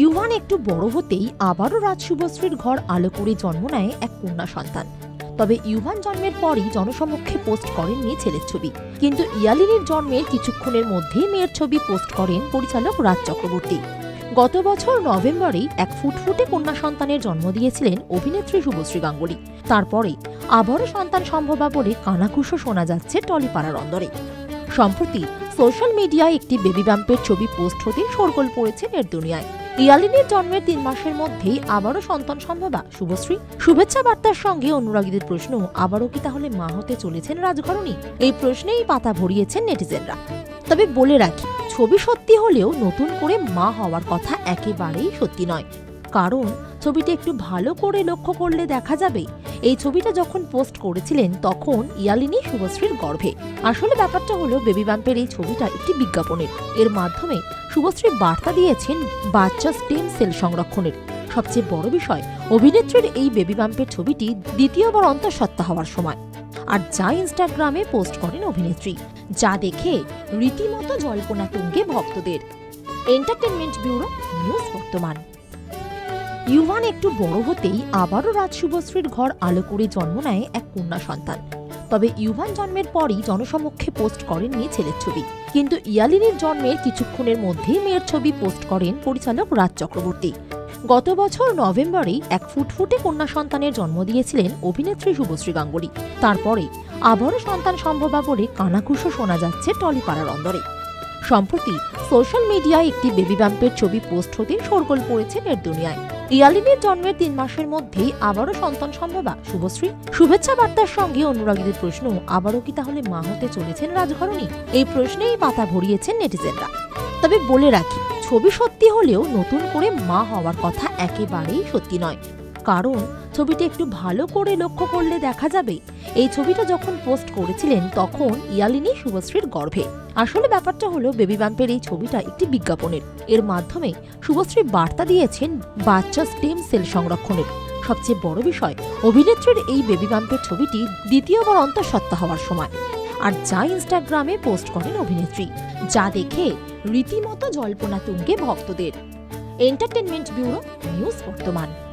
ইউভান একটু বড় হতেই আবারও রাজ শুভশ্রীর ঘর আলো করে জন্ম নেয় এক কন্যা সন্তান। তবে ইউভান জন্মের পরই জনসমক্ষে পোস্ট করেননি ছেলের ছবি, কিন্তু ইয়ালিনীর জন্মের কিছুক্ষণের মধ্যেই মেয়ের ছবি পোস্ট করেন পরিচালক রাজ চক্রবর্তী। গত বছর নভেম্বরেই এক ফুটফুটে কন্যা সন্তানের জন্ম দিয়েছিলেন অভিনেত্রী শুভশ্রী গাঙ্গুলী। তারপরে আবারও সন্তান সম্ভবা বলে কানাঘুষো শোনা যাচ্ছে টলিপাড়ার অন্দরে। সম্প্রতি সোশ্যাল মিডিয়ায় একটি বেবি বাম্পের ছবি পোস্ট হতে শোরগোল পড়েছে এর দুনিয়ায়। ইয়ালিনীর জন্মের 3 মাসের মধ্যেই আবারও সন্তান সম্ভবা শুভশ্রী। শুভেচ্ছা বার্তার সঙ্গে অনুরাগীদের প্রশ্ন, আবারও কি তাহলে মা হতে চলেছেন রাজঘরণী? এই প্রশ্নেই পাতা ভরিয়েছেন নেটিজেনরা। তবে বলে রাখি, ছবি সত্যি হলেও নতুন করে মা হওয়ার কথা একেবারেই সত্যি নয়। কারণ ছবিটা একটু ভালো করে লক্ষ্য করলে দেখা যাবে, এই ছবিটা যখন পোস্ট করেছিলেন তখন ইয়ালিনী শুভশ্রীর গর্ভে। আসলে ব্যাপারটা হলো, বেবি বাম্পের এই ছবিটা একটি বিজ্ঞাপনের। এর মাধ্যমে শুভশ্রী বার্তা দিয়েছেন বাচ্চা স্টেম সেল সংরক্ষণের। সবচেয়ে বড় বিষয়, অভিনেত্রীর এই বেবি বাম্পের ছবিটি দ্বিতীয়বার অন্তঃসত্ত্বা হওয়ার সময়। আর যা ইনস্টাগ্রামে পোস্ট করেন অভিনেত্রী, যা দেখে রীতিমতো জল্পনা তুঙ্গে ভক্তদের। এন্টারটেনমেন্ট ব্যুরো, নিউজ বর্তমান। ইউভান একটু বড় হতেই আবারও রাজ শুভশ্রীর ঘর আলো করে জন্ম নেয় এক কন্যা সন্তান। তবে ইউভান জন্মের পরই জনসমক্ষে পোস্ট করেননি ছেলের ছবি, কিন্তু ইয়ালিনীর জন্মের কিছুক্ষণের মধ্যেই মেয়ের ছবি পোস্ট করেন পরিচালক রাজ চক্রবর্তী। গত বছর নভেম্বরেই এক ফুটফুটে কন্যা সন্তানের জন্ম দিয়েছিলেন অভিনেত্রী শুভশ্রী গাঙ্গুলী। তারপরে আবারও সন্তান সম্ভবা বলে কানাঘুষো শোনা যাচ্ছে টলিপাড়ার অন্দরে। সম্প্রতি সোশ্যাল মিডিয়ায় একটি বেবি বাম্পের ছবি পোস্ট হতে শোরগোল পড়েছে এর দুনিয়ায়। ইয়ালিনীর জন্মের 3 মাসের মধ্যেই আবারও সন্তান সম্ভবা শুভশ্রী। শুভেচ্ছা বার্তার সঙ্গে অনুরাগীদের প্রশ্ন, আবারও কি তাহলে মা হতে চলেছেন রাজঘরণী? এই প্রশ্নেই পাতা ভরিয়েছেন নেটিজেনরা। তবে বলে রাখি, ছবি সত্যি হলেও নতুন করে মা হওয়ার কথা একেবারেই সত্যি নয়। কারণ ছবিটা একটু ভালো করে লক্ষ্য করলে দেখা যাবে, এই ছবিটা যখন পোস্ট করেছিলেন তখন ইয়ালিনী শুভশ্রীর গর্ভে। আসলে ব্যাপারটা হলো, বেবি বাম্পের এই ছবিটা একটি বিজ্ঞাপনের। এর মাধ্যমে শুভশ্রী বার্তা দিয়েছেন বাচ্চা স্টেম সেল সংরক্ষণের। সবচেয়ে বড় বিষয়, অভিনেত্রীর এই বেবি বাম্পের ছবিটি দ্বিতীয়বার অন্তঃসত্ত্বা হওয়ার সময়। আর যা ইনস্টাগ্রামে পোস্ট করেন অভিনেত্রী, যা দেখে রীতিমতো জল্পনা তুঙ্গে ভক্তদের। এন্টারটেনমেন্ট ব্যুরো, নিউজ বর্তমান।